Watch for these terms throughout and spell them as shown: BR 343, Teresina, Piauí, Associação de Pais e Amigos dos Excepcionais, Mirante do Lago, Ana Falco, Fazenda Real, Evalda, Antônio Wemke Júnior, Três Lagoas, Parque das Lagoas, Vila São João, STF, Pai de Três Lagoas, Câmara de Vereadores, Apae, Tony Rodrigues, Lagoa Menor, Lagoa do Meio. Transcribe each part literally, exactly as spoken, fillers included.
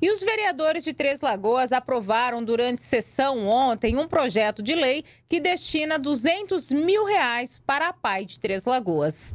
E os vereadores de Três Lagoas aprovaram durante sessão ontem um projeto de lei que destina duzentos mil reais para a Pai de Três Lagoas.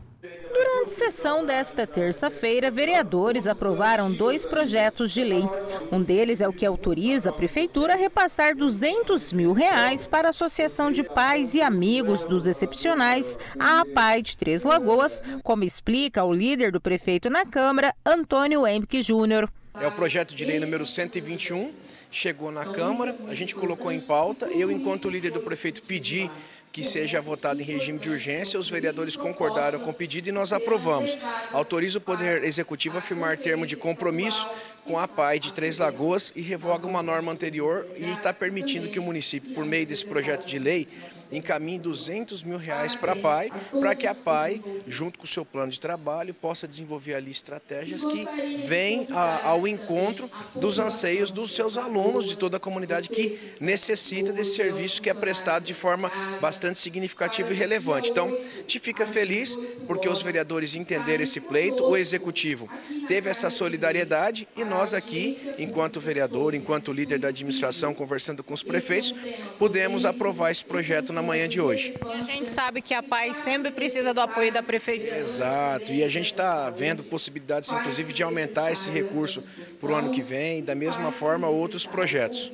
Durante sessão desta terça-feira, vereadores aprovaram dois projetos de lei. Um deles é o que autoriza a Prefeitura a repassar duzentos mil reais para a Associação de Pais e Amigos dos Excepcionais, a Apae de Três Lagoas, como explica o líder do prefeito na Câmara, Antônio Wemke Júnior. É o projeto de lei número cento e vinte e um, chegou na Câmara, a gente colocou em pauta, eu, enquanto líder do prefeito, pedi que seja votado em regime de urgência, os vereadores concordaram com o pedido e nós aprovamos. Autoriza o Poder Executivo a firmar termo de compromisso com a Apae de Três Lagoas e revoga uma norma anterior e está permitindo que o município, por meio desse projeto de lei, encaminhe duzentos mil reais para a Apae, para que a Apae, junto com o seu plano de trabalho, possa desenvolver ali estratégias que vêm ao encontro dos anseios dos seus alunos, de toda a comunidade que necessita desse serviço que é prestado de forma bastante significativa e relevante. Então, a gente fica feliz porque os vereadores entenderam esse pleito, o Executivo teve essa solidariedade e nós aqui, enquanto vereador, enquanto líder da administração, conversando com os prefeitos, pudemos aprovar esse projeto na manhã de hoje. A gente sabe que a Apae sempre precisa do apoio da Prefeitura. Exato, e a gente está vendo possibilidades, inclusive, de aumentar esse recurso para o ano que vem, da mesma forma, outros projetos.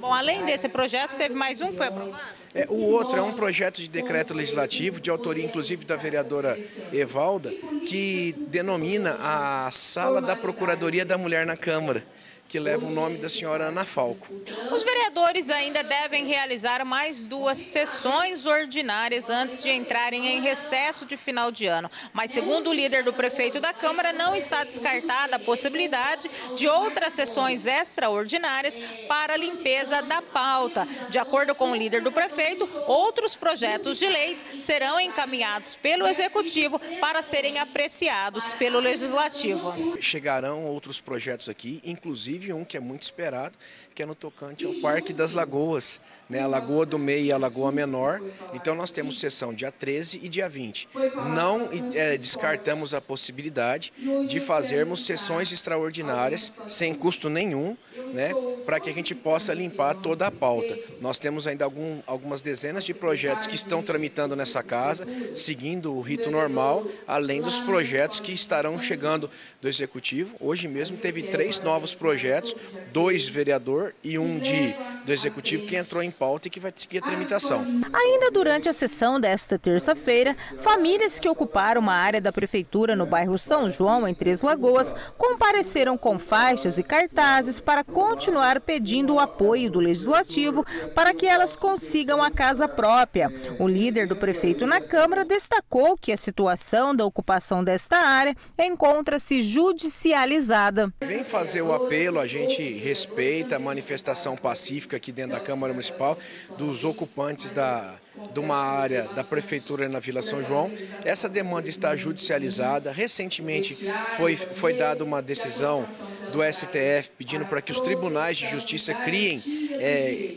Bom, além desse projeto, teve mais um que foi aprovado? É, o outro é um projeto de decreto legislativo, de autoria, inclusive, da vereadora Evalda, que denomina a Sala da Procuradoria da Mulher na Câmara, que leva o nome da senhora Ana Falco. Os vereadores ainda devem realizar mais duas sessões ordinárias antes de entrarem em recesso de final de ano. Mas, segundo o líder do prefeito da Câmara, não está descartada a possibilidade de outras sessões extraordinárias para a limpeza da pauta. De acordo com o líder do prefeito, outros projetos de leis serão encaminhados pelo Executivo para serem apreciados pelo Legislativo. Chegarão outros projetos aqui, inclusive um que é muito esperado, que é no tocante ao Parque das Lagoas, né, a Lagoa do Meio e a Lagoa Menor. Então nós temos sessão dia treze e dia vinte. Não é, descartamos a possibilidade de fazermos sessões extraordinárias, sem custo nenhum, né, para que a gente possa limpar toda a pauta. Nós temos ainda algum, algumas dezenas de projetos que estão tramitando nessa casa, seguindo o rito normal, além dos projetos que estarão chegando do Executivo. Hoje mesmo teve três novos projetos, dois vereador e um de, do Executivo que entrou em pauta e que vai seguir a tramitação. Ainda durante a sessão desta terça-feira, famílias que ocuparam uma área da Prefeitura no bairro São João, em Três Lagoas, compareceram com faixas e cartazes para continuar pedindo o apoio do Legislativo para que elas consigam a casa própria. O líder do prefeito na Câmara destacou que a situação da ocupação desta área encontra-se judicializada. Vem fazer o apelo. A gente respeita a manifestação pacífica aqui dentro da Câmara Municipal dos ocupantes da, de uma área da Prefeitura na Vila São João. Essa demanda está judicializada. Recentemente foi, foi dada uma decisão do S T F pedindo para que os tribunais de justiça criem é,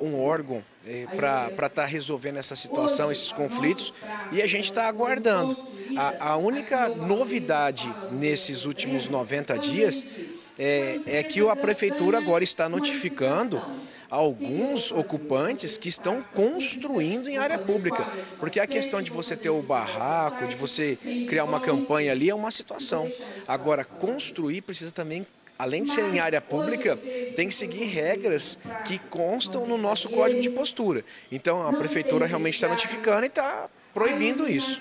um órgão é, para estar tá resolvendo essa situação, esses conflitos, e a gente está aguardando. A, a única novidade nesses últimos noventa dias É, é que a Prefeitura agora está notificando alguns ocupantes que estão construindo em área pública. Porque a questão de você ter o barraco, de você criar uma campanha ali é uma situação. Agora, construir precisa também, além de ser em área pública, tem que seguir regras que constam no nosso código de postura. Então, a Prefeitura realmente está notificando e está proibindo isso.